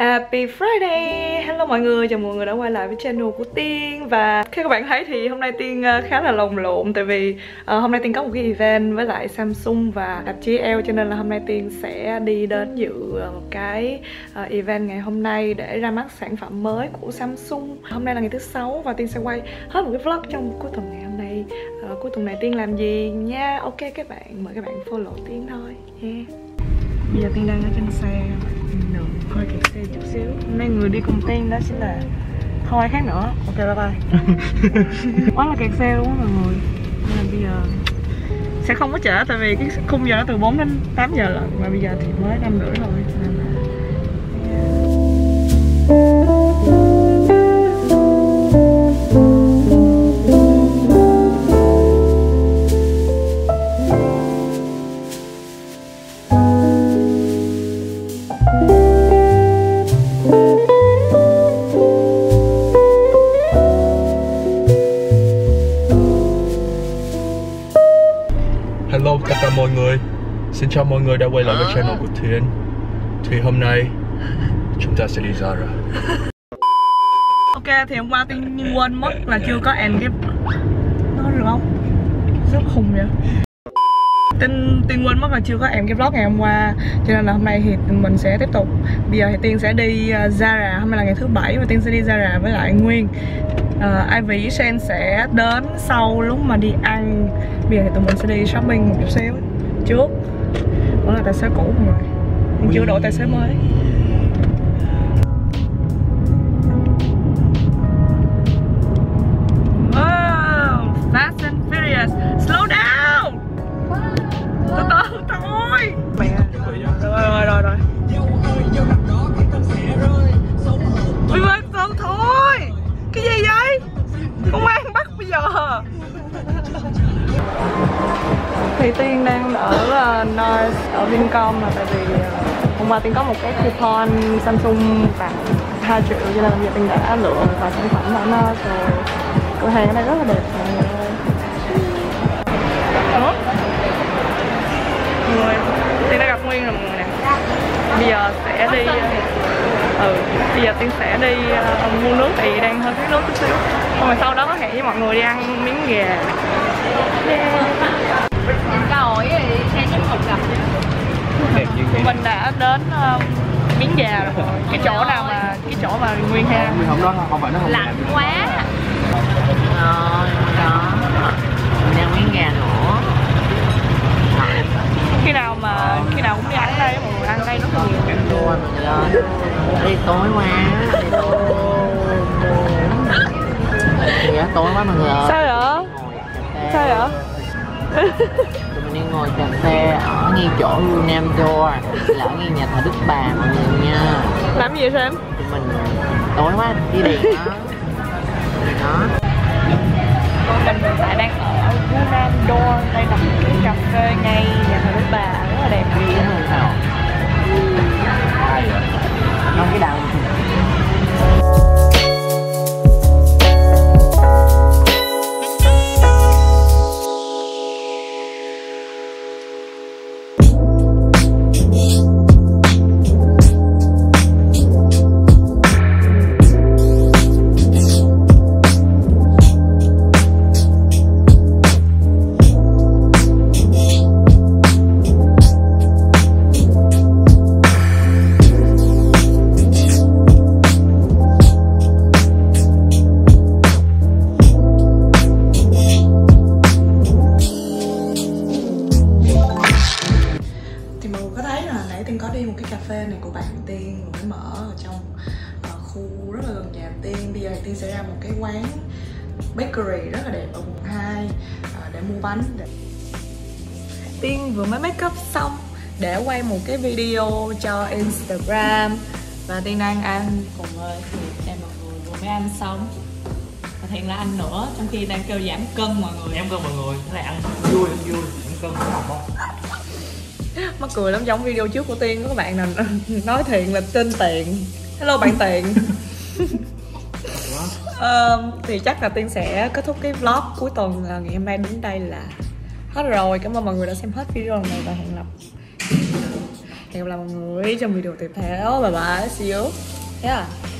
Happy Friday! Hello mọi người, chào mọi người đã quay lại với channel của Tiên. Và khi các bạn thấy thì hôm nay Tiên khá là lồng lộn. Tại vì hôm nay Tiên có một cái event với lại Samsung và tạp chí Elle. Cho nên là hôm nay Tiên sẽ đi đến dự một cái event ngày hôm nay để ra mắt sản phẩm mới của Samsung. Hôm nay là ngày thứ 6 và Tiên sẽ quay hết một cái vlog trong cuối tuần ngày hôm nay. Cuối tuần này Tiên làm gì nha. Ok các bạn, mời các bạn follow Tiên thôi yeah. Bây giờ Tiên đang ở trên xe coi kẹt xe chút xíu. Hôm nay người đi cùng Tiên đó chính là không ai khác nữa. Ok bye bye. Quá là kẹt xe luôn á mọi người. Nên là bây giờ sẽ không có trễ. Tại vì cái khung giờ nó từ 4 đến 8 giờ lận. Mà bây giờ thì mới 5 rưỡi thôi. Nên là mọi người, xin chào mọi người đã quay lại với channel của Thiên. Thì hôm nay chúng ta sẽ đi Zara. Ok, thì hôm qua Tiên quên mất là chưa có Elle gift. Nói được không? Rất khùng vậy. Tiên quên mất là chưa có em cái vlog ngày hôm qua. Cho nên là hôm nay thì mình sẽ tiếp tục. Bây giờ thì Tiên sẽ đi Zara. Hôm nay là ngày thứ 7 và Tiên sẽ đi Zara với lại Nguyên. Ivy với Sen sẽ đến sau lúc mà đi ăn. Bây giờ thì tụi mình sẽ đi shopping một chút xíu trước. Vẫn là tài xế cũ mà mình chưa đổi tài xế mới. Wow, Fast and Furious. Slow down. Từ từ thôi. Rồi. Đi về từ thôi. Cái gì vậy? Công an bắt bây giờ. Thì Tiên đang ở North, ở Vincom là tại vì hôm qua Tiên có một cái coupon Samsung tặng 2 triệu cho nên bây giờ Tiên đã lựa và sản phẩm ở North rồi. Cửa hàng ở đây rất là đẹp này. Người Tiên đã gặp Nguyên rồi mọi người nè. Bây giờ sẽ đi Tiên sẽ đi mua nước thì đang hơi thiếu nước chút xíu. Còn mà sau đó có hẹn với mọi người đi ăn miếng gà. Mình đã đến miếng gà rồi. Cái chỗ nào mà Nguyên ha. Lạnh quá. Rồi đó. Mình ăn miếng gà nữa. Khi nào cũng đi ăn đây mọi người, ăn đây rất là nhiều. Đi tối quá. Tối quá mọi người. Sao vậy? Tụi mình đang ngồi cà phê ở ngay chỗ Unamdo là ở ngay nhà thờ Đức Bà mọi người nha. Làm gì vậy Sam? Tụi mình tối quá đi điện đó. Mình lại đang ở Unamdo, đây là một cái cà phê ngay nhà thờ Đức Bà rất là đẹp. Đi cái người nào? Nói cái đầu. Bakery rất là đẹp ở quận 2 để mua bánh. Tiên vừa mới make up xong để quay một cái video cho Instagram. Và Tiên đang ăn cùng ơi thì em mọi người vừa mới ăn xong. Và Thiện là ăn nữa trong khi đang kêu giảm cân mọi người. Giảm cân mọi người, là ăn vui, giảm cân cũng không có. Mắc cười lắm, trong video trước của Tiên có các bạn nào nói Thiện là tên Tiện. Hello bạn Tiện. Thì chắc là Tiên sẽ kết thúc cái vlog cuối tuần ngày hôm nay đến đây là hết rồi. Cảm ơn mọi người đã xem hết video lần này và hẹn gặp Hẹn gặp lại mọi người trong video tiếp theo. Bye bye, see you. Yeah.